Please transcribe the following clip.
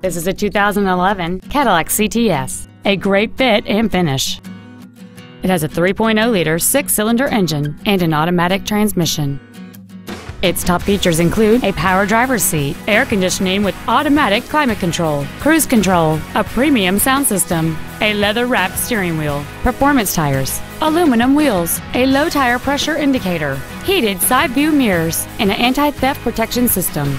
This is a 2011 Cadillac CTS, a great fit and finish. It has a 3.0-liter six-cylinder engine and an automatic transmission. Its top features include a power driver's seat, air conditioning with automatic climate control, cruise control, a premium sound system, a leather-wrapped steering wheel, performance tires, aluminum wheels, a low tire pressure indicator, heated side view mirrors, and an anti-theft protection system.